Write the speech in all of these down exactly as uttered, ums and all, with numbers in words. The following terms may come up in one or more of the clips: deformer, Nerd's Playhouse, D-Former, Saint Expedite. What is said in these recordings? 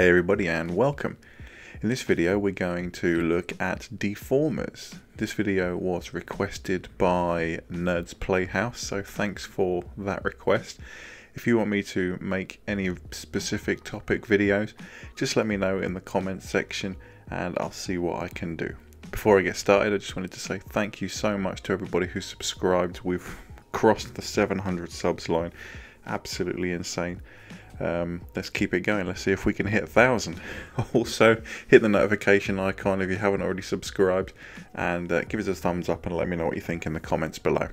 Hey everybody and welcome. In this video we're going to look at D-Formers. This video was requested by Nerd's Playhouse, so thanks for that request. If you want me to make any specific topic videos, just let me know in the comments section and I'll see what I can do. Before I get started, I just wanted to say thank you so much to everybody who subscribed. We've crossed the seven hundred subs line. Absolutely insane. Um, let's keep it going. Let's see if we can hit a thousand. Also, hit the notification icon if you haven't already subscribed, and uh, give us a thumbs up and let me know what you think in the comments below.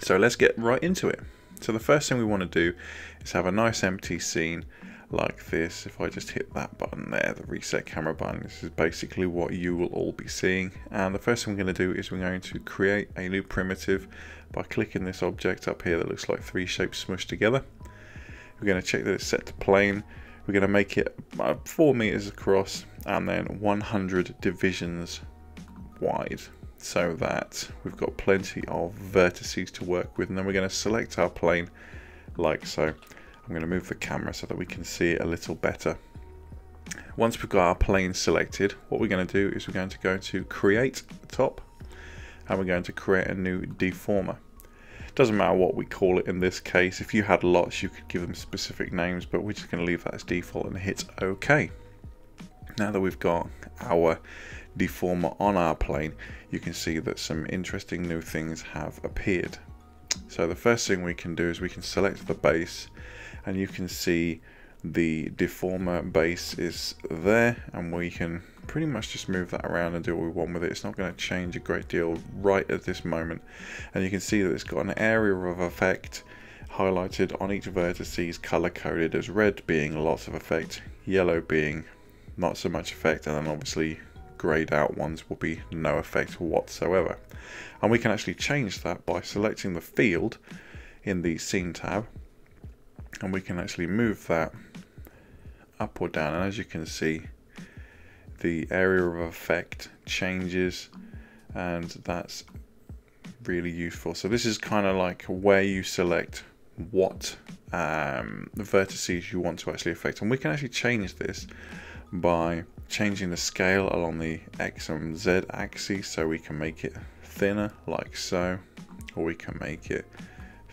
So let's get right into it. So the first thing we want to do is have a nice empty scene like this. If I just hit that button there, the reset camera button, this is basically what you will all be seeing. And the first thing we're going to do is we're going to create a new primitive by clicking this object up here that looks like three shapes smushed together. We're going to check that it's set to plane. We're going to make it four meters across and then one hundred divisions wide, so that we've got plenty of vertices to work with. And then we're going to select our plane like so. I'm going to move the camera so that we can see it a little better. Once we've got our plane selected, what we're going to do is we're going to go to create top, and we're going to create a new deformer. Doesn't matter what we call it in this case. If you had lots, you could give them specific names, but we're just going to leave that as default and hit OK. Now that we've got our deformer on our plane, you can see that some interesting new things have appeared. So the first thing we can do is we can select the base, and you can see the deformer base is there, and we can pretty much just move that around and do what we want with it. It's not going to change a great deal right at this moment, and you can see that it's got an area of effect highlighted on each vertices, color coded, as red being lots of effect, yellow being not so much effect, and then obviously grayed out ones will be no effect whatsoever. And we can actually change that by selecting the field in the scene tab, and we can actually move that up or down, and as you can see, the area of effect changes, and that's really useful. So this is kind of like where you select what um, vertices you want to actually affect, and we can actually change this by changing the scale along the X and Z axis, so we can make it thinner like so, or we can make it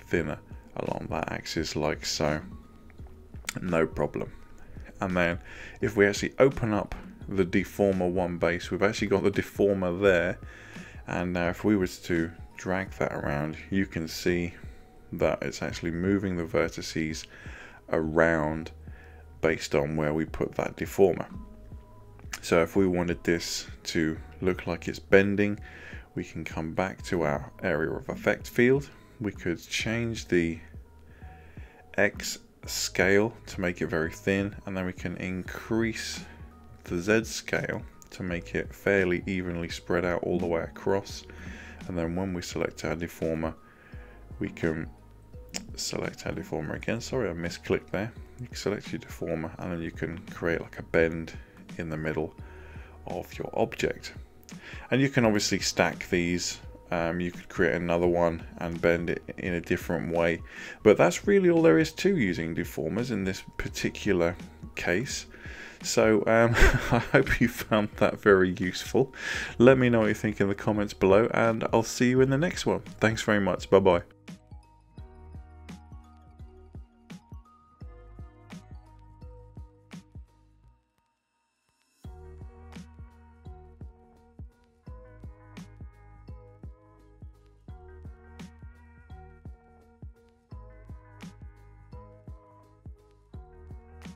thinner along that axis like so, no problem. And then if we actually open up the deformer one base, we've actually got the deformer there, and now if we was to drag that around, you can see that it's actually moving the vertices around based on where we put that deformer. So if we wanted this to look like it's bending, we can come back to our area of effect field. We could change the X scale to make it very thin, and then we can increase the Z scale to make it fairly evenly spread out all the way across. And then when we select our deformer, we can select our deformer again. Sorry, I misclicked there. You can select your deformer, and then you can create like a bend in the middle of your object. And you can obviously stack these. Um, you could create another one and bend it in a different way, but that's really all there is to using deformers in this particular case. So um, I hope you found that very useful. Let me know what you think in the comments below, and I'll see you in the next one. Thanks very much. Bye bye.